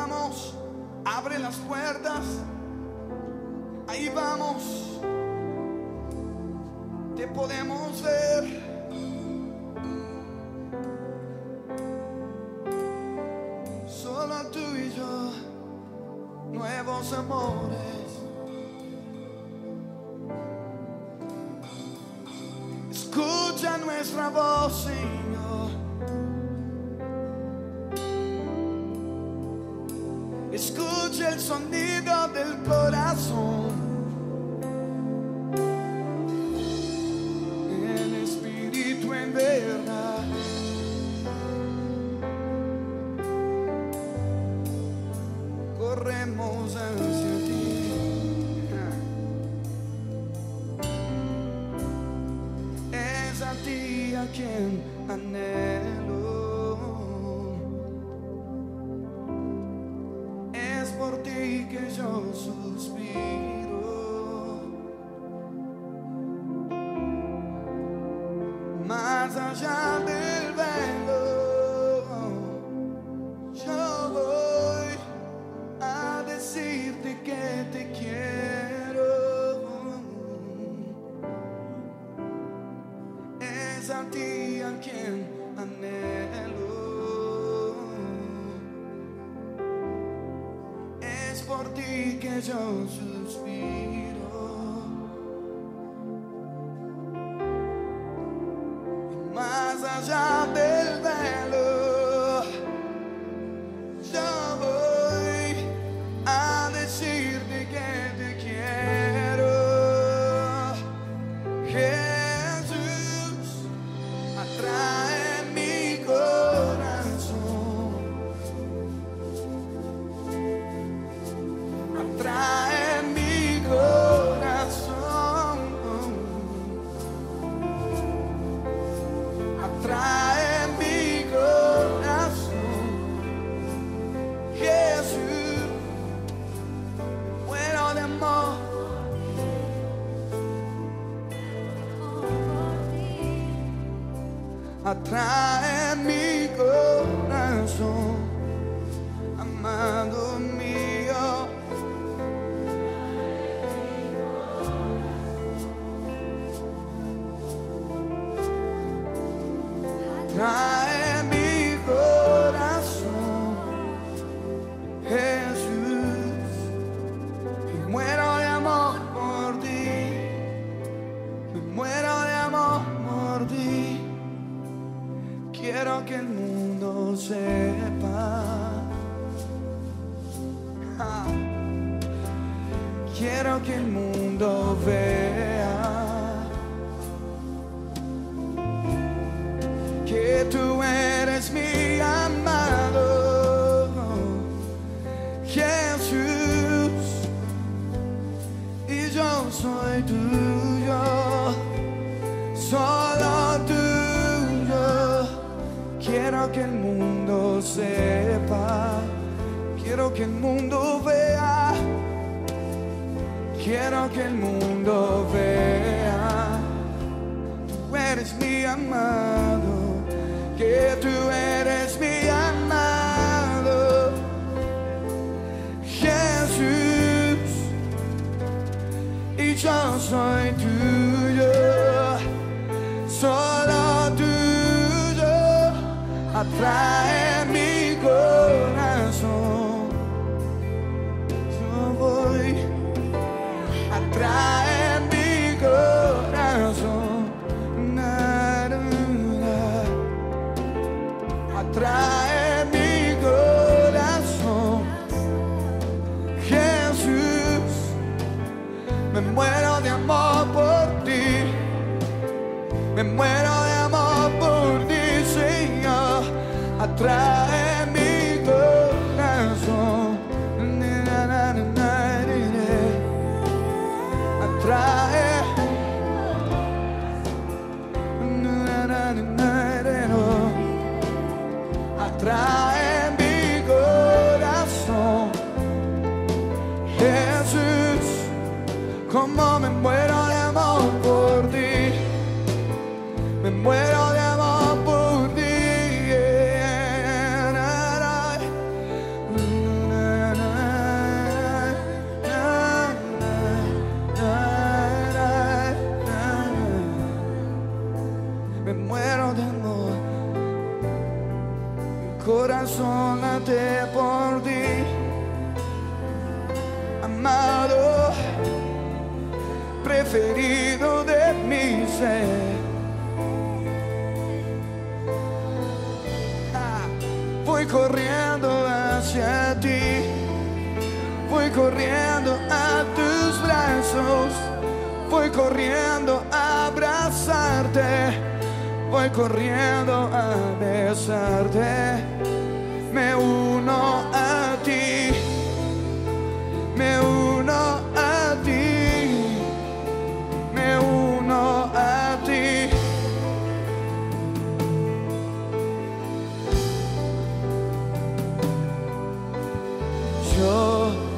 vamos, abre las puertas, ahí vamos, te podemos ver. Solo tú y yo, nuevos amores. Escucha nuestra voz, Señor. Escucha el sonido del corazón. El Espíritu en verdad. Corremos hacia ti. Es a ti a quien anhelo. Es por ti que yo suspiro. Más allá del velo, yo voy a decirte que te quiero. Es a ti a quien anhelo. Es por ti que yo suspiro. Más allá del velo, yo voy a decirte que te quiero. Jesús, atrae mi corazón. Atrae mi corazón. Atrae mi corazón. Jesús, bueno de amor. Atrae mi corazón, amado mío. Atrae mi corazón, Jesús. Me muero de amor por ti. Me muero de amor por ti. Quiero que el mundo sepa. Ah. Quiero que el mundo vea que tú eres mi amado, Jesús, y yo soy tuyo, solo tuyo. Quiero que el mundo sepa, quiero que el mundo vea, quiero que el mundo vea, tú eres mi amado, que tú eres mi amado, Jesús, y yo soy tuyo, solo tuyo. Atrae mi corazón, yo voy. Atrae mi corazón. Atrae mi corazón, Jesús. Me muero de amor por ti. Me muero de amor por ti, Señor. Atrae mi corazón. Atrae mi corazón, Jesús, como me muero de amor por ti, me muero de amor por ti. apasionate por ti, amado, preferido de mi ser. Voy corriendo hacia ti, voy corriendo a tus brazos, voy corriendo a abrazarte, voy corriendo a besarte. Me uno a ti, me uno a ti, me uno a ti. Yo